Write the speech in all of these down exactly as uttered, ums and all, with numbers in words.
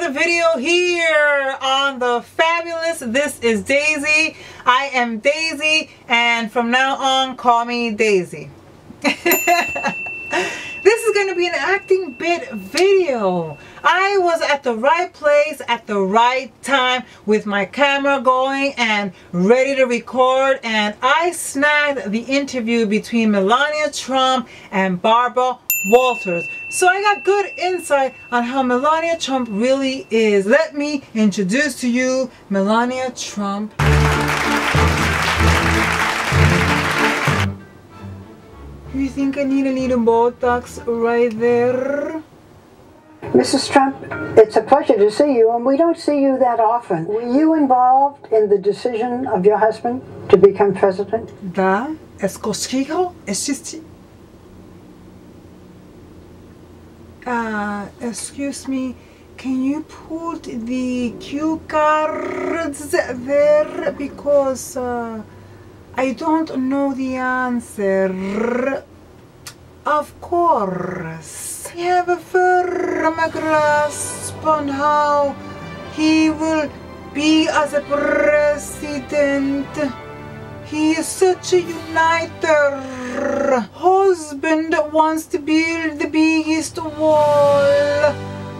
another video here on The Fabulous. This is Daisy. I am Daisy, and from now on call me Daisy. This is going to be an acting bit video. I was at the right place at the right time with my camera going and ready to record, and I snagged the interview between Melania Trump and Barbara Walters. So I got good insight on how Melania Trump really is. Let me introduce to you Melania Trump. You think I need a little Botox right there? Missus Trump, it's a pleasure to see you, and we don't see you that often. Were you involved in the decision of your husband to become president? Да, es cosquillo, es chisti. Uh, excuse me, can you put the cue cards there? Because uh, I don't know the answer. Of course. I have a firm grasp on how he will be as a president. He is such a uniter. Husband wants to build the biggest wall.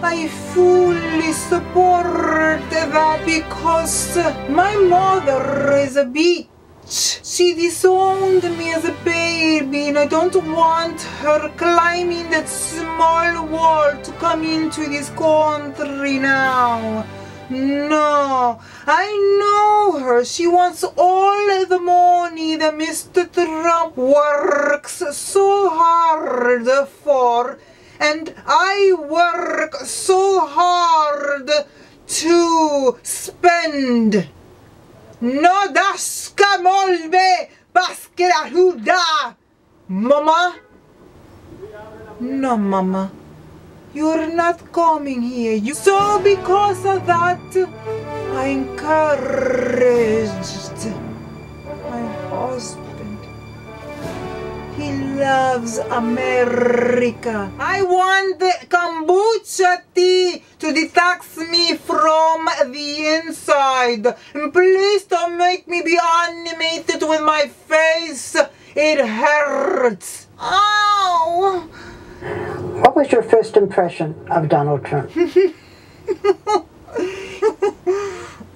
I fully support that because my mother is a bitch. She disowned me as a baby, and I don't want her climbing that small wall to come into this country now. No, I know her. She wants all the money that Mister Trump works so hard for, and I work so hard to spend. No daska molbe baskera huda, Mama. No, Mama. You're not coming here. You... So because of that, I encouraged my husband. He loves America. I want the kombucha tea to detox me from the inside. Please don't make me be animated with my face. It hurts. Ow! What was your first impression of Donald Trump?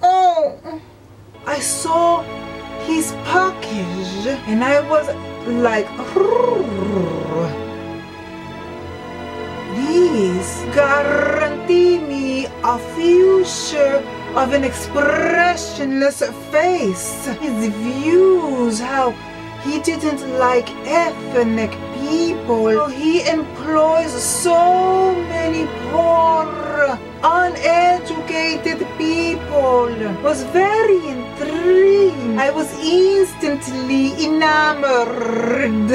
Oh, I saw his package and I was like, these guarantee me a future of an expressionless face. His views, how he didn't like ethnic people. He employs so many poor, uneducated people. Was very intrigued. I was instantly enamored.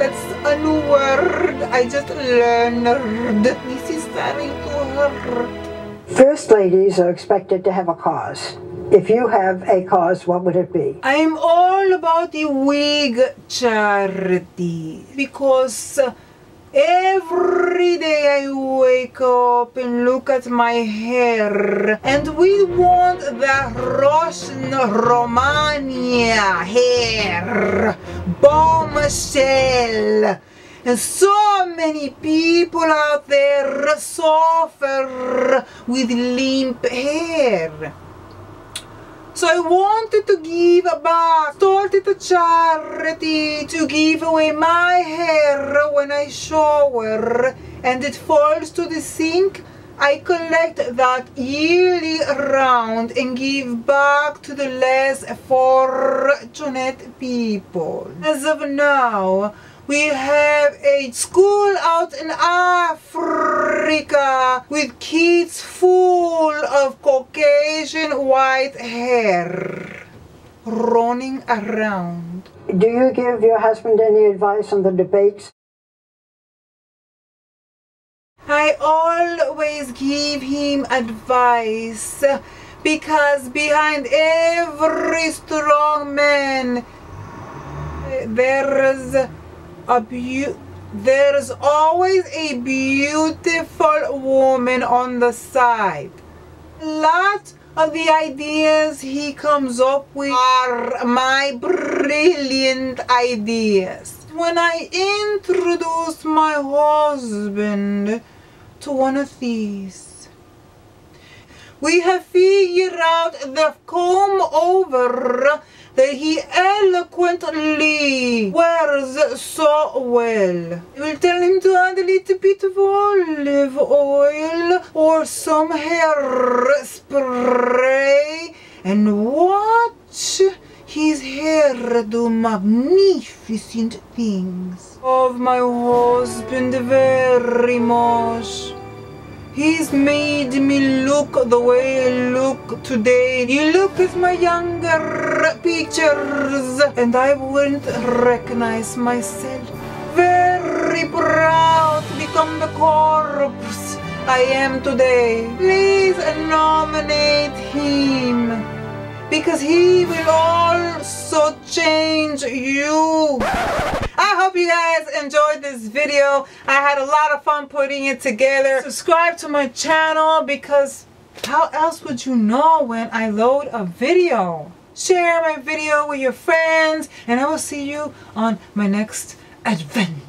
That's a new word I just learned. This is starting to hurt. First ladies are expected to have a cause. If you have a cause, what would it be? I'm all about the wig charity, because every day I wake up and look at my hair, and we want the Russian Romania hair, bombshell. And so many people out there suffer with limp hair. So I wanted to give back, started a charity to give away my hair when I shower and it falls to the sink. I collect that yearly round and give back to the less fortunate people. As of now, we have a school out in Africa with kids full of Caucasian white hair running around. Do you give your husband any advice on the debates? I always give him advice, because behind every strong man there's a beautiful There is always a beautiful woman on the side. A lot of the ideas he comes up with are my brilliant ideas. When I introduced my husband to one of these, we have figured out the comb over that he eloquently wears so well. You will tell him to add a little bit of olive oil or some hair spray, and watch his hair do magnificent things. I love my husband very much. He's made me look the way I look today. You look at my younger pictures and I wouldn't recognize myself. Very proud to become the corpse I am today. Please nominate him, because he will also change you. I hope you guys enjoyed this video. I had a lot of fun putting it together. Subscribe to my channel, because how else would you know when I load a video? Share my video with your friends, and I will see you on my next adventure.